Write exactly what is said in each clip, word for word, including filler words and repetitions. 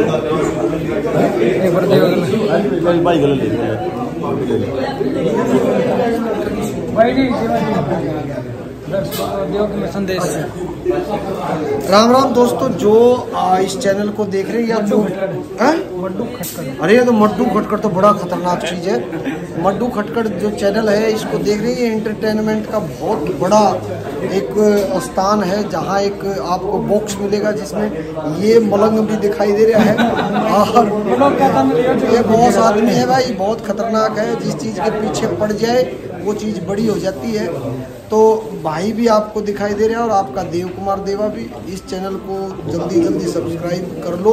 राम राम दोस्तों, जो इस चैनल को देख रहे हैं या जो मड्डू खटकर, अरे ये तो मड्डू खटकर तो बड़ा खतरनाक चीज है। मड्डू खटकर जो चैनल है इसको देख रहे हैं, ये एंटरटेनमेंट का बहुत बड़ा एक स्थान है जहाँ एक आपको बॉक्स मिलेगा जिसमें ये मलंग भी दिखाई दे रहा है और ये बहुत आदमी है भाई, बहुत खतरनाक है। जिस चीज़ के पीछे पड़ जाए वो चीज़ बड़ी हो जाती है। तो भाई भी आपको दिखाई दे रहा है और आपका देव कुमार देवा भी। इस चैनल को जल्दी जल्दी सब्सक्राइब कर लो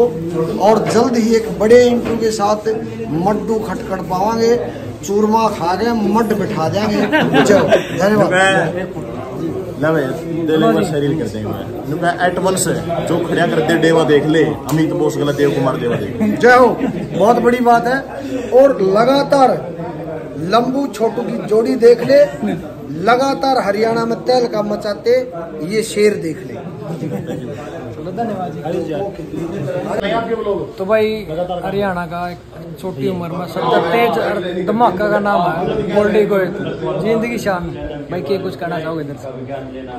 और जल्द ही एक बड़े इंटरव्यू के साथ मड्डू खटकर पावांगे। चूरमा खा गए मड बिठा देंगे। धन्यवाद। ना भाई शरीर करते हैं एट वंस जो खड़ा करते देवा देख ले, अमित बोस गलत देव कुमार देवा देख। जय हो, बहुत बड़ी बात है। और लगातार लंबू छोटू की जोड़ी देख ले, लगातार हरियाणा में तेल का मचाते ये शेर देख ले। तो भाई हरियाणा का छोटी उम्र में सबसे तेज धमाका का नाम है गोल्डी गोयल। जिंदगी शाम भाई के कुछ कहना चाहोगे इधर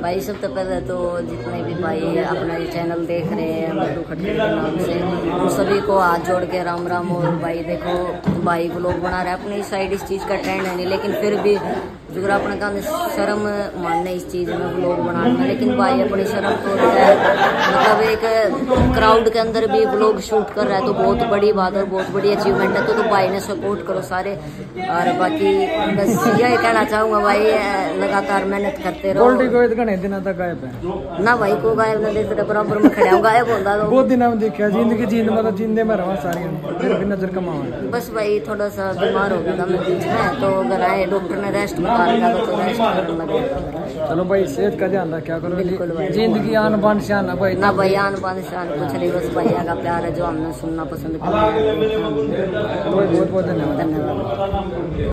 भाई? सब तो पहले तो जितने भी भाई अपना ये चैनल देख रहे हैं मड्डू खटकर के नाम से, उन सभी को हाथ जोड़ के राम राम। और भाई देखो भाई व्लॉग बना रहे, अपनी साइड इस चीज़ का ट्रेंड है नहीं, लेकिन फिर भी जुगरा अपने का शर्म मानने इस चीज़ में व्लॉग बनाना, लेकिन भाई अपनी शर्म तो मतलब एक क्राउड के अंदर भी व्लॉग शूट कर रहा है तो बहुत बड़ी बात है, बहुत बड़ी अचीवमेंट है। तो, तो भाई ने सपोर्ट करो सारे। और बाकी बस यही कहना चाहूँगा भाई, लगातार मेहनत करते रहो। ना भाई को गायब ना देख बराबर में खड़ा होगा, गायब होता बहुत दिन हम देखा जिंदगी जींद मतलब जींदे में रहा सारी नजर कमावा। बस भाई थोड़ा सा बीमार हो गया मैं बीच में, तो अगर आए डॉक्टर ने रेस्ट चलो भाई सेहत का ध्यान रखा करो। बिल्कुल भाई जिंदगी आन बान शान है भाई, ना भाई आन बान शान कुछ नहीं, बस भैया का प्यार है जो हमने सुनना पसंद किया। बहुत बहुत धन्यवाद।